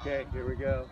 Okay, here we go.